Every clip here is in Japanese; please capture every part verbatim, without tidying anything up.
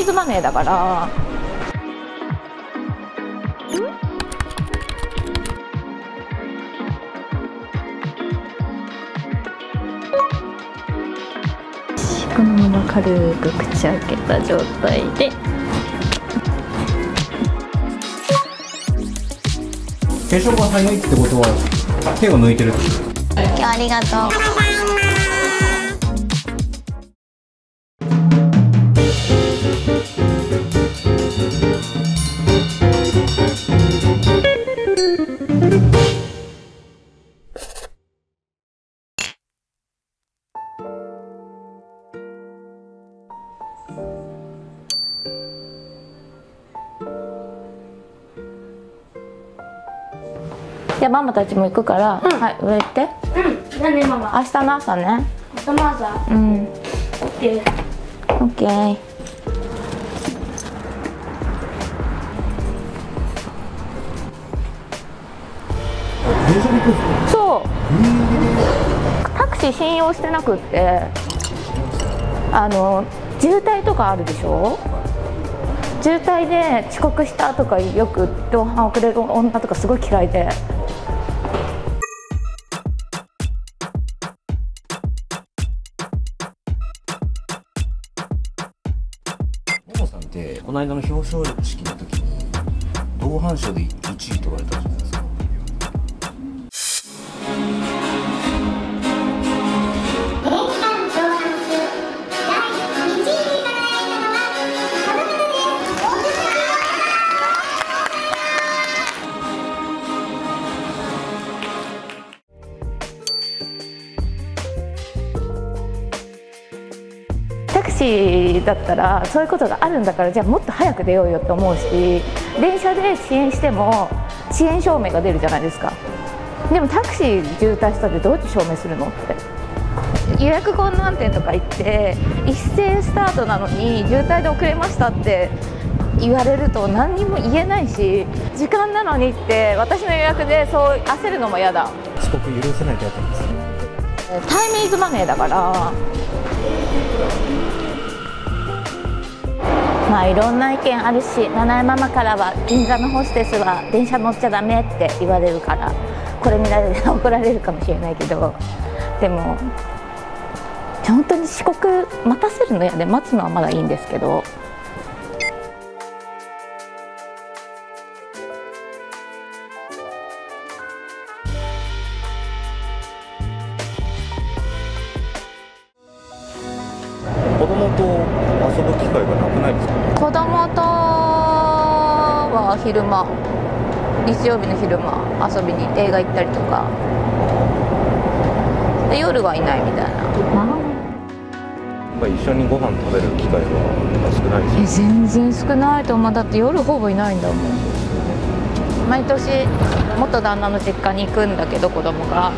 イズマネーだから。このまま軽く口開けた状態で。化粧が早いってことは手を抜いてるってこと。今日ありがとう。じゃあママたちも行くから、うん、はい、上行って。うん、何ママ。明日の朝ね。明日の朝。うん。オッケー。オッケー。そう。タクシー信用してなくって。あの、渋滞とかあるでしょ。渋滞で遅刻したとか、よく同伴遅れる女とかすごい嫌いで。この間の表彰式の時に同伴賞でいちい取られたじゃないですか。だったらそういうことがあるんだから、じゃあもっと早く出ようよって思うし、電車で遅延しても遅延証明が出るじゃないですか。でもタクシー渋滞したってどうやって証明するのって。予約困難点とか行って一斉スタートなのに渋滞で遅れましたって言われると何にも言えないし、時間なのにって私の予約でそう焦るのも嫌だ。遅刻許せないってやつなんですね。タイムイズマネーだから。まあいろんな意見あるし、ななえママからは銀座のホステスは電車乗っちゃダメって言われるから、これ見られたら怒られるかもしれないけど、でも本当に遅刻待たせるの嫌で、待つのはまだいいんですけど。子供と遊ぶ機会がなくないですか？子供とは昼間、日曜日の昼間遊びに映画行ったりとかで、夜はいないみたいな。やっぱり一緒にご飯食べる機会は少ないですか？え、全然少ないと思う。だって夜ほぼいないんだもん。毎年元旦那の実家に行くんだけど、子供が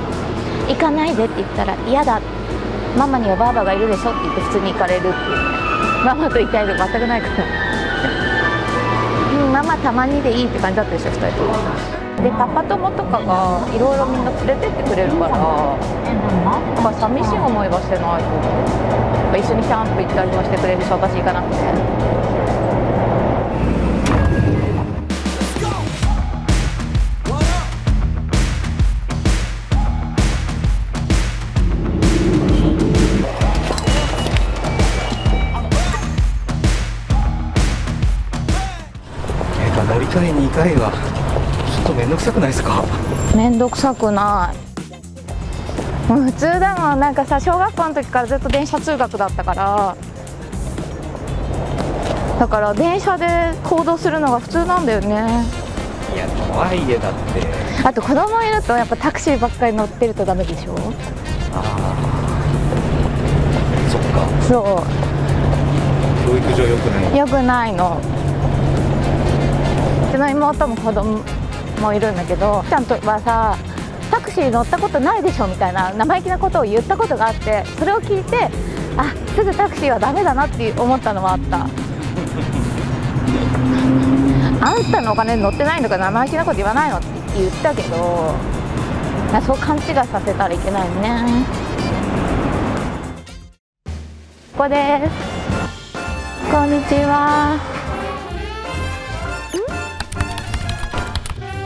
行かないでって言ったら嫌だって、ママにはばあばがいるでしょって言って普通に行かれるっていう。ママといたいとか全くないからママたまにでいいって感じだったでしょ、ふたりとも。でパパ友とかがいろいろみんな連れてってくれるから、なんか寂しい思いはしてないと。一緒にキャンプ行ったりもしてくれるし、私行かなくて。いっかいにかいはちょっと面倒くさくないですか？面倒くさくない。もう普通だもん。なんかさ、小学校の時からずっと電車通学だったから、だから電車で行動するのが普通なんだよね。いや、とはいえだって、あと子供いるとやっぱタクシーばっかり乗ってるとダメでしょ。ああ、そっか。そう、教育上良くない。良くないの。うちの妹も子供もいるんだけど、ちゃんとはさ、タクシー乗ったことないでしょみたいな生意気なことを言ったことがあって、それを聞いて、あ、すぐタクシーはダメだなって思ったのはあったあんたのお金乗ってないのか生意気なこと言わないのって言ったけど、そう勘違いさせたらいけないよね。ここです。こんにちは。ち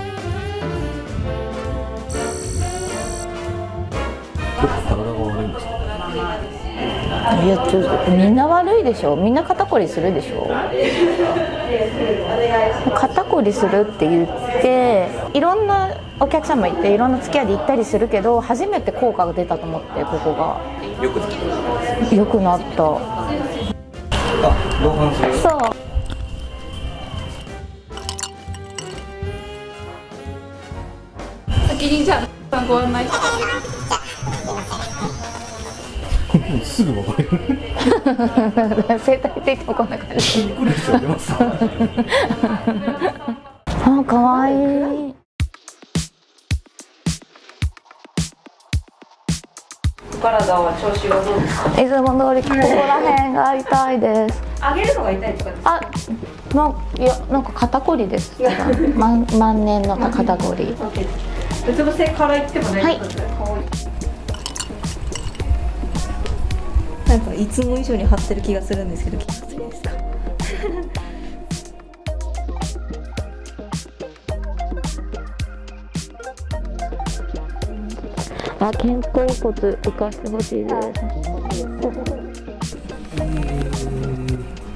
ょっと体が悪いんですか？いや、ちょっとみんな悪いでしょ。みんな肩こりするでしょ。肩こりするって言っていろんなお客様行っていろんな付き合いで行ったりするけど、初めて効果が出たと思って、ここがよく良くなった。あ、同伴する。そう、先にじゃあご案内します。すぐ分かる。生態っていつもこんな感じ。あ、かわいい。お体は調子はどうですか？いつも通り、ここら辺が痛いです。上げるのが痛いとかですか？あ、なん、いや、なんか肩こりです。万、万年の肩こり。うつ伏せから言っても大丈夫ですか？はい。なんかいつも以上に張ってる気がするんですけど、気持ちいいですか？あ、肩甲骨浮かしてほしいです。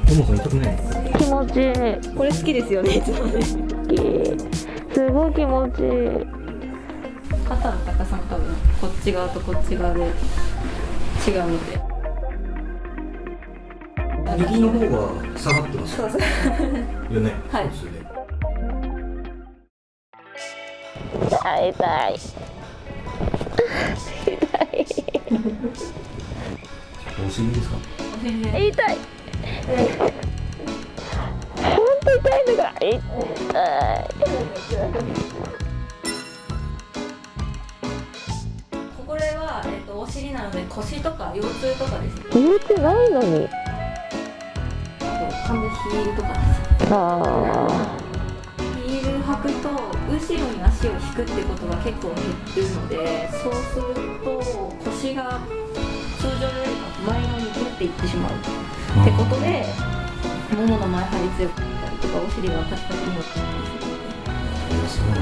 でもそれ痛くない？気持ちいい。これ好きですよね、いつもね。好き。すごい気持ちいい。肩の高さも多分こっち側とこっち側で違うので。右の方が下がってますよね。はい。痛い痛い。お尻ですか？痛い。本当痛いんだから。痛い。これはえっとお尻なので腰とか腰痛とかです。腰痛ないのに。完全ヒールとかです。あー。ヒール履くと後ろに足を引くってことが結構減るので、そうすると腰が通常よりか前側にグッていってしまうってことで、ももの前張り強くなったりとか、お尻が私たちにもつながりするので。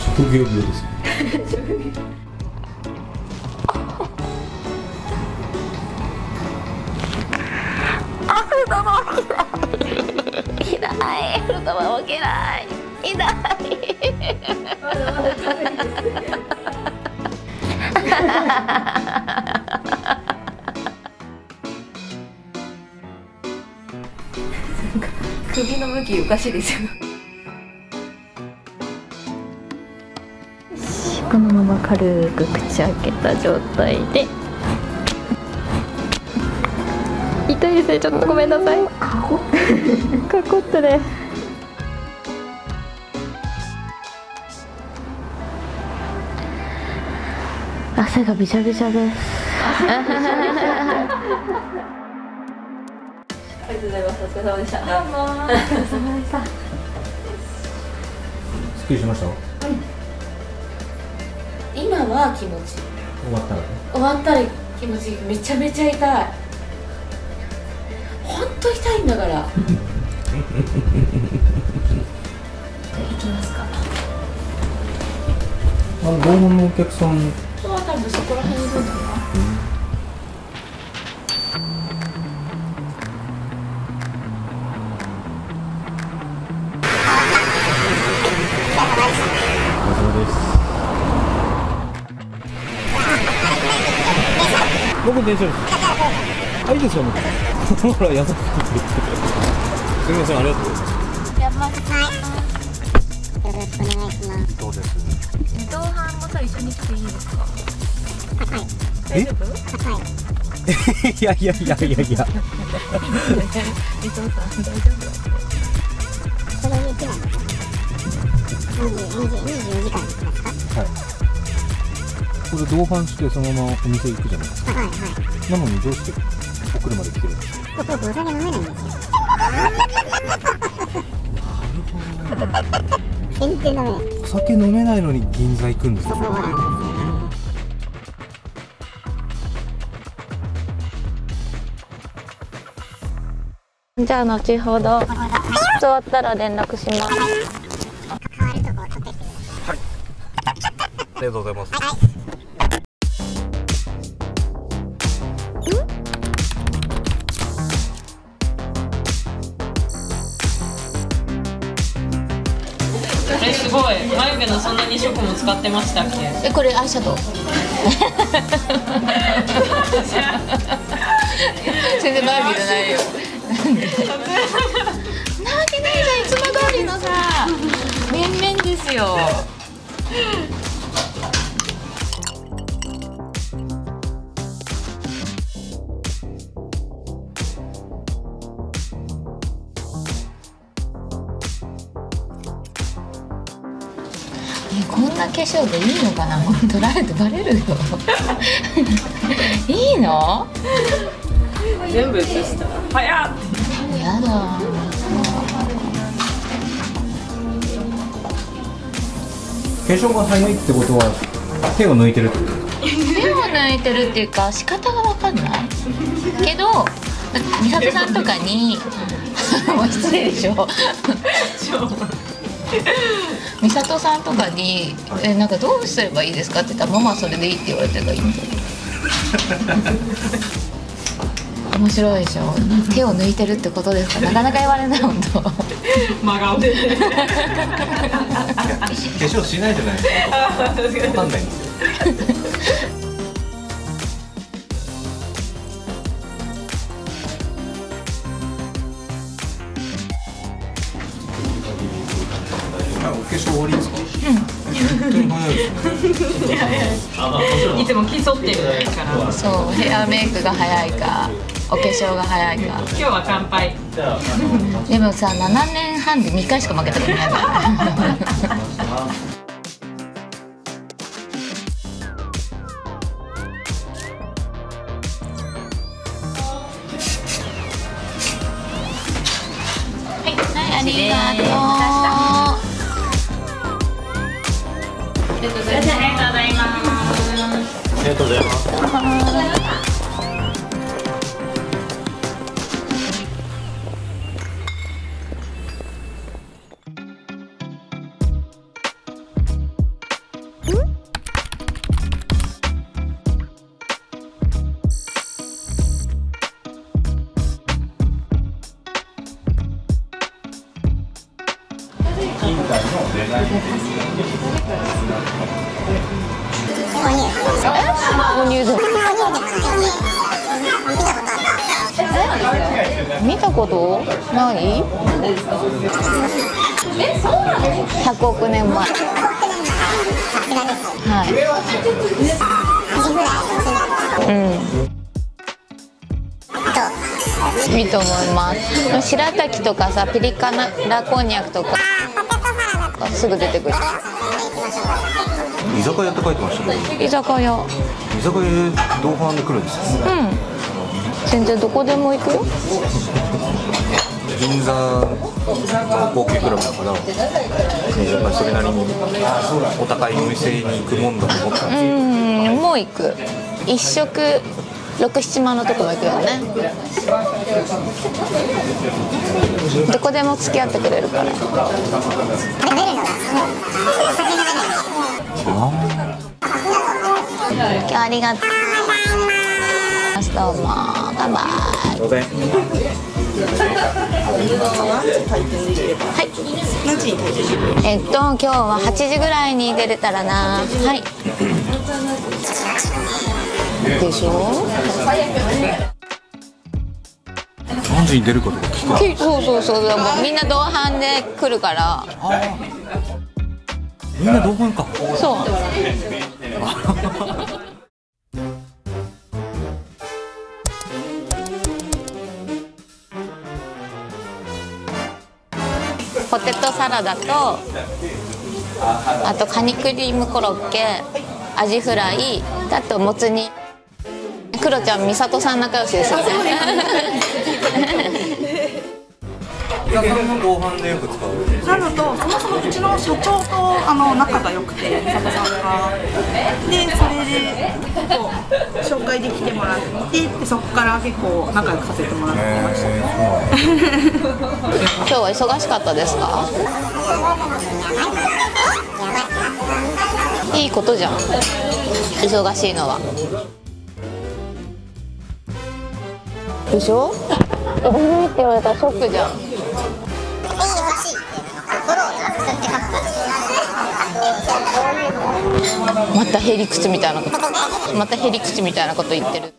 職業病ですね。職業病。首の向きおかしいですよ。このまま軽く口開けた状態で。痛いですね、ちょっとごめんなさい。かこかこったね。汗がびしゃびしゃです。ありがとうございます。お疲れ様でした。どうも。お疲れ様でした。すっきりしました。はい。今は気持ちいい。終わったら。終わったら気持ちいい。めちゃめちゃ痛い。本当痛いんだから。いきますか。あの同伴のお客さん。多分そこら辺にいるんだな。僕電車です。あ、いいですよね。ほら優しくて。すみません、ありがとうございます。やばい。よろしくお願いします。どうです。同伴もと一緒に来ていいですか。え？いやいやいやいやいや。これ同伴してそのままお店行くじゃないですか。はいはい。なのにどうしてお車で来てるんですか？僕はお酒飲めないんですよ。なるほどね。全然飲めない。お酒飲めないのに銀座行くんですよ。じゃあ後ほど終わったら連絡します。はい、ありがとうございます。え、すごい。眉毛のそんなにしょくも使ってましたっけ？え、これアイシャドウ。全然眉毛じゃないよ。なんでなわけないじゃん、いつも通りのさ、面々ですよ。こんな化粧でいいのかな？取られてバレるよ。いいの？全部映した。早っ。やだ。化粧が早いってことは手を抜いてるってことですか？手を抜いてるっていうか仕方が分かんないけど、美里さんとかにもう失礼でしょ。美里さんとかに「え、なんかどうすればいいですか？」って言ったら「ママそれでいい」って言われたらいいんだけど。面白いでしょ。手を抜いてるってことですか？なかなか言われない。本当真顔で化粧しないじゃないですか。分かんないんですよ。化粧終わりですか？うん。いつも競ってるから。そう、ヘアメイクが早いか、お化粧が早いか。今日は乾杯。でもさ、ななねんはんでにかいしか負けたことないから。はい、はい、ありがとう。ありがとうございます。ありがとうございます。ありがとうございます。近代のデザインです。見たことない？え、そうなの？ひゃくおくねんまえ。はい。うん。いいと思います。白滝とかさ、ピリ辛こんにゃくとか。すぐ出てくる。居酒屋って書いてましたね。居酒屋。居酒屋で同伴で来るんですよ。うん。全然どこでも行くよ。銀座観光系クラブだから、まあそれなりにお高いお店に行くもんだと思ったんですけど。うん、もう行く。一食ろく、ななまんのとこも行くよね。どこでも付き合ってくれるから。今日ありがとう。どうも、バイバイ。はい。えっと、今日ははちじぐらいに出れたらな。はい。でしょ？何時に出るかとか聞く。そうそうそう、みんな同伴で来るから。みんな同伴か。そう。ポテトサラダと、あとカニクリームコロッケ、アジフライ、あともつ煮。クロちゃん、美里さん仲良しですよね。屋さんの同伴でよく使う。なのと、そもそもうちの社長とあの仲が良くて、美里さんがで、それでこう紹介で来てもらってで、そこから結構仲良くさせてもらってました、ね。今日は忙しかったですか？いいことじゃん、忙しいのは。でしょ？え、ごめんって言われたらショックじゃん。忙しいっていうのは心をまたへりくつみたいなことまたへりくつみたいなこと言ってる。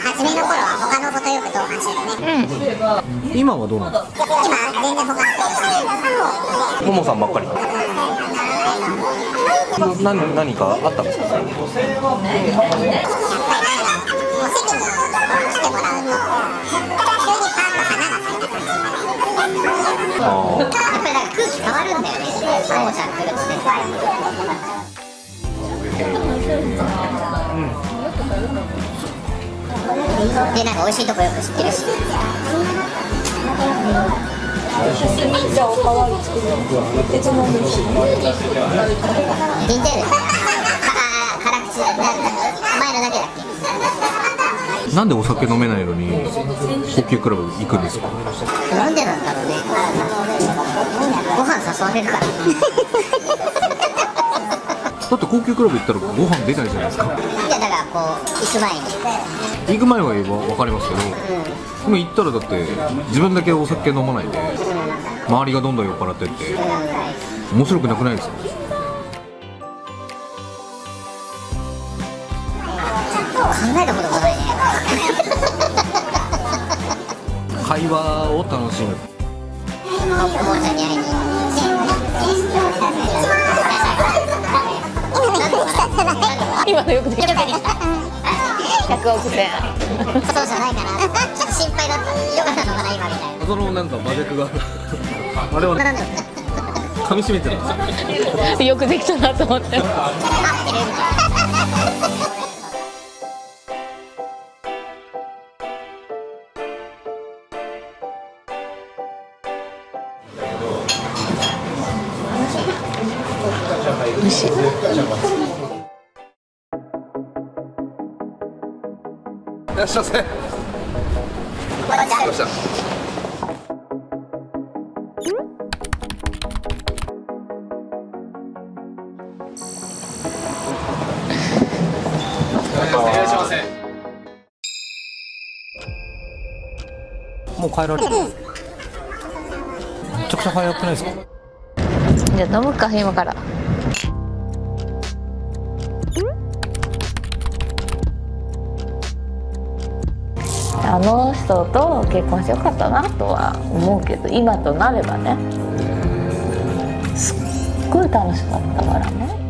初めの頃は他の子とよく同伴してたね。うん。今はどうなの？今全然他の子。ももさんばっかり。何何かあったんですか？やっぱりなんかお席に来てもらうと急にパンと花が咲いた感じになる。やっぱりなんか空気変わるんだよね。ももちゃん来るとね。うん。で、なんか美味しいとこよく知ってるし。じゃあおかわり作るの？別の美味しい。リンテール。ああ、辛口だった。前のだけだっけ？なんでお酒飲めないのに高級クラブ行くんですか？なんでなんだろうね。ご飯誘われるから。だって高級クラブ行ったらご飯出ないじゃないですか。こう行く前に行く前は言えば分かりますけど、うん、今行ったらだって自分だけお酒飲まないで、うん、周りがどんどん酔っ払ってって、うん、面白くなくないですか？考えたこともないね。会話を楽しむ。今のよくできた。ひゃくおくせん。そうじゃないかな。ちょっと心配だった。よかったのかな今みたいな。そのなんか魔力があれは噛み締めてるんですよ。よくできたなと思って。美味しい。いらっしゃいませ。もう帰られる。めちゃくちゃ早くないですか？じゃあ飲むか今から。あの人と結婚してよかったなとは思うけど、今となればね、すっごい楽しかったからね。